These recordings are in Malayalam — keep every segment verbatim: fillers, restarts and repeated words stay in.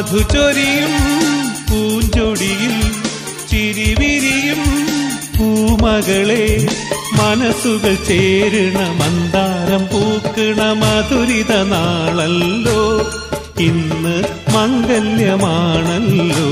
മധുചൊരിയും പൂഞ്ചൊടിയിൽ ചിരിവിരിയും പൂമകളെ മനസ്സുകൾ ചേരണ മന്ദാരം പൂക്കണ മധുരിത നാളല്ലോ ഇന്ന് മംഗല്യമാണല്ലോ.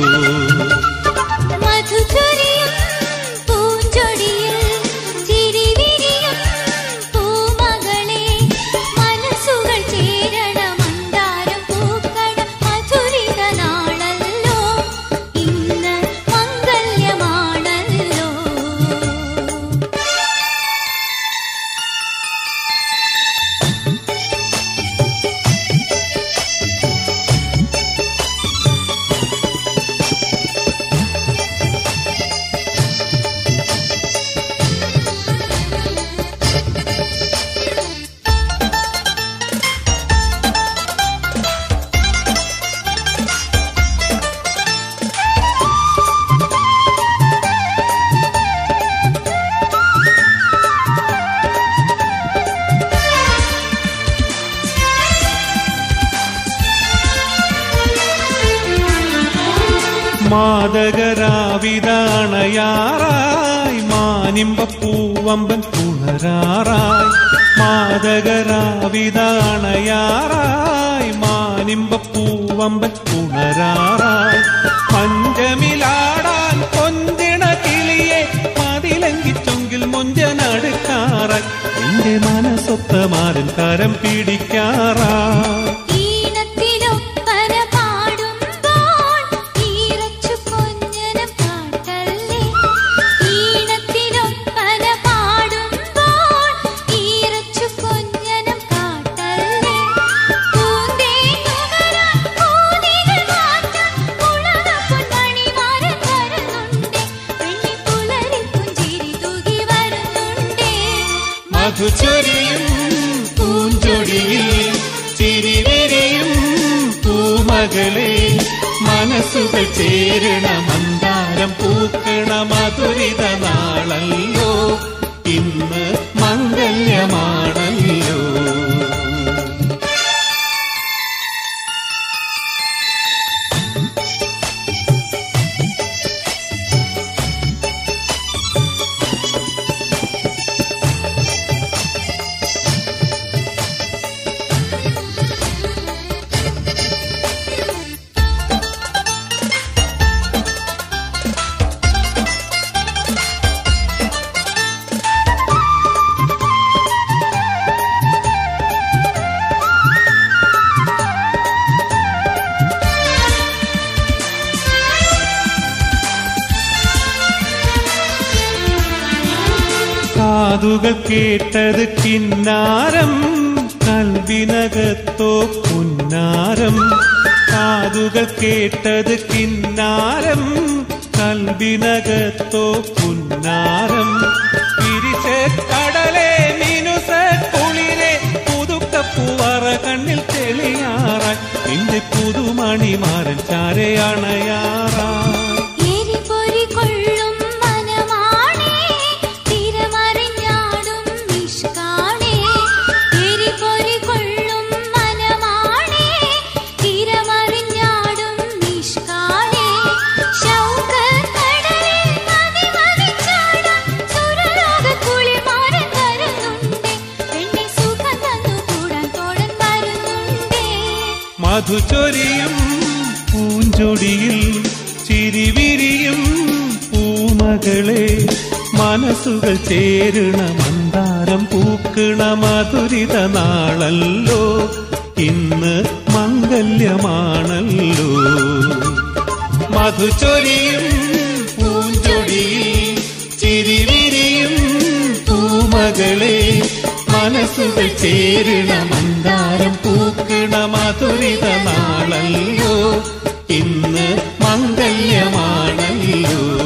മാതകരാവിതാണയാറായി മാനിമ്പപ്പൂവമ്പൻ പുണരാറായി മാതകരാവിതാണയാറായി മാനിമ്പപ്പൂവമ്പൻ പുണരാറായി പഞ്ചമിലാടാൻ കൊഞ്ചിണ കിളിയെ മതിലങ്കിച്ചൊങ്കിൽ മൊഞ്ചനടുക്കാറായി എന്റെ മനസ്സൊത്ത മാരൻ കരം പിടിക്കാറായി. മധുചൊരിയും പൂഞ്ചൊടിയിൽ ചിരിവിരിയും പൂമകളെ മനസ്സുകൾ ചേരണ മന്ദാരം പൂക്കണ മധുരിത നാളല്ലോ ഇന്ന് മംഗല്യമാണല്ലോ. കാതുകൾ കേട്ടത് കിന്നാരം കൽവിനകത്തോ പുന്നാരം കാതുകൾ കേട്ടത് കിന്നാരം കൽവിനകത്തോ പുന്നാരം പിരിച്ച കടലെ മിനുസ കുളിരെ പുതുക്കപ്പൂവറ കണ്ണിൽ തെളിയാറാൻ എന്റെ പുതുമണിമാരൻ ചാരയണയാറാ. മധുചൊരിയും പൂഞ്ചൊടിയിൽ ചിരിവിരിയും പൂമകളെ മനസ്സുകൾ ചേരണ മന്ദാരം പൂക്കണ മധുരിത നാളല്ലോ ഇന്ന് മംഗല്യമാണല്ലോ. മധുചൊരിയും പൂഞ്ചൊടിയിൽ ചിരിവിരിയും പൂമകളെ മനസ്സുകൾ ചേരണ മന്ദാരം പൂക്കണ മധുരിത നാളല്ലോ ഇന്ന് മംഗല്യമാണല്ലോ.